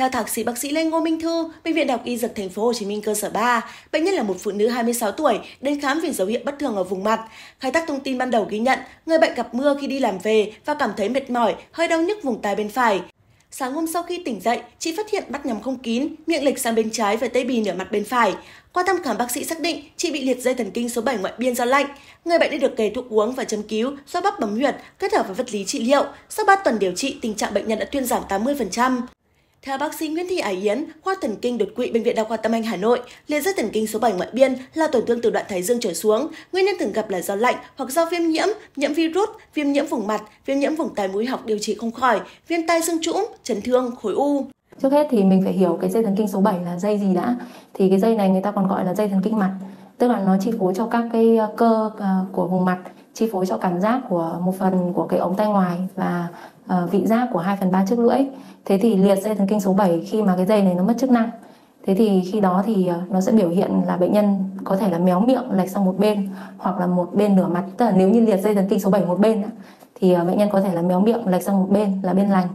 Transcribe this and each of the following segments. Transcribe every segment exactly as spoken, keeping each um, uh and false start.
Theo thạc sĩ bác sĩ Lê Ngô Minh Thư, Bệnh viện Đọc Y Dược Thành phố Hồ Chí Minh cơ sở ba, bệnh nhân là một phụ nữ hai mươi sáu tuổi đến khám vì dấu hiệu bất thường ở vùng mặt. Khai thác thông tin ban đầu ghi nhận, người bệnh gặp mưa khi đi làm về và cảm thấy mệt mỏi, hơi đau nhức vùng tai bên phải. Sáng hôm sau khi tỉnh dậy, chị phát hiện mắt nhắm không kín, miệng lệch sang bên trái và tê bì nửa mặt bên phải. Qua thăm khám, bác sĩ xác định chị bị liệt dây thần kinh số bảy ngoại biên do lạnh. Người bệnh đã được kê thuốc uống và châm cứu do bắp bấm huyệt kết hợp với vật lý trị liệu. Sau ba tuần điều trị, tình trạng bệnh nhân đã thuyên giảm tám mươi phần trăm. Theo bác sĩ Nguyễn Thị Ái Yến, khoa thần kinh đột quỵ Bệnh viện Đa khoa Tâm Anh Hà Nội, liệt dây thần kinh số bảy ngoại biên là tổn thương từ đoạn thái dương trở xuống, nguyên nhân thường gặp là do lạnh hoặc do viêm nhiễm, nhiễm virus, viêm nhiễm vùng mặt, viêm nhiễm vùng tai mũi họng điều trị không khỏi, viêm tai xương trũng, chấn thương, khối u. Trước hết thì mình phải hiểu cái dây thần kinh số bảy là dây gì đã. Thì cái dây này người ta còn gọi là dây thần kinh mặt, tức là nó chi phối cho các cái cơ của vùng mặt, chi phối cho cảm giác của một phần của cái ống tai ngoài và vị giác của hai phần ba trước lưỡi. Thế thì liệt dây thần kinh số bảy khi mà cái dây này nó mất chức năng, thế thì khi đó thì nó sẽ biểu hiện là bệnh nhân có thể là méo miệng lệch sang một bên hoặc là một bên nửa mặt. Tức là nếu như liệt dây thần kinh số bảy một bên thì bệnh nhân có thể là méo miệng lệch sang một bên là bên lành,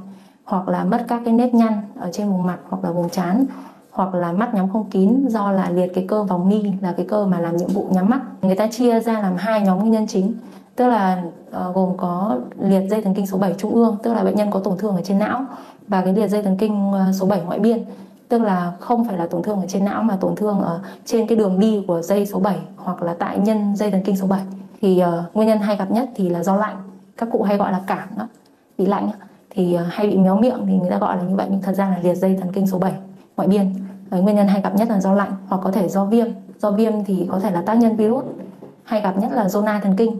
hoặc là mất các cái nếp nhăn ở trên vùng mặt hoặc là vùng trán, hoặc là mắt nhắm không kín do là liệt cái cơ vòng mi, là cái cơ mà làm nhiệm vụ nhắm mắt. Người ta chia ra làm hai nhóm nguyên nhân chính, tức là uh, gồm có liệt dây thần kinh số bảy trung ương, tức là bệnh nhân có tổn thương ở trên não, và cái liệt dây thần kinh số bảy ngoại biên, tức là không phải là tổn thương ở trên não mà tổn thương ở trên cái đường đi của dây số bảy hoặc là tại nhân dây thần kinh số bảy. Thì uh, nguyên nhân hay gặp nhất thì là do lạnh, các cụ hay gọi là cảm đó. Bị lạnh thì uh, hay bị méo miệng thì người ta gọi là như vậy, nhưng thật ra là liệt dây thần kinh số bảy ngoại biên. Nguyên nhân hay gặp nhất là do lạnh, hoặc có thể do viêm. Do viêm thì có thể là tác nhân virus, hay gặp nhất là zona thần kinh,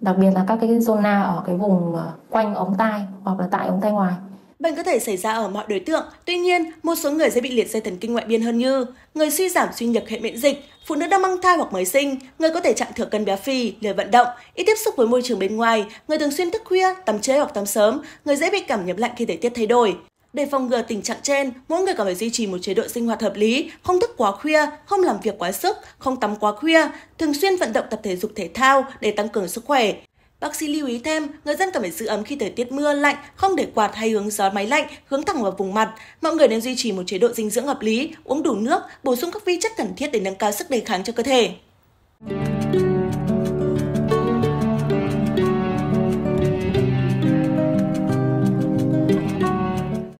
đặc biệt là các cái zona ở cái vùng quanh ống tai hoặc là tại ống tai ngoài. Bệnh có thể xảy ra ở mọi đối tượng, tuy nhiên một số người sẽ bị liệt dây thần kinh ngoại biên hơn như người suy giảm suy nhược hệ miễn dịch, phụ nữ đang mang thai hoặc mới sinh, người có thể trạng thừa cân béo phì, lười vận động, ít tiếp xúc với môi trường bên ngoài, người thường xuyên thức khuya, tắm trễ hoặc tắm sớm, người dễ bị cảm nhiễm lạnh khi thời tiết thay đổi. Để phòng ngừa tình trạng trên, mỗi người cần phải duy trì một chế độ sinh hoạt hợp lý, không thức quá khuya, không làm việc quá sức, không tắm quá khuya, thường xuyên vận động tập thể dục thể thao để tăng cường sức khỏe. Bác sĩ lưu ý thêm, người dân cần phải giữ ấm khi thời tiết mưa lạnh, không để quạt hay hướng gió máy lạnh hướng thẳng vào vùng mặt. Mọi người nên duy trì một chế độ dinh dưỡng hợp lý, uống đủ nước, bổ sung các vi chất cần thiết để nâng cao sức đề kháng cho cơ thể.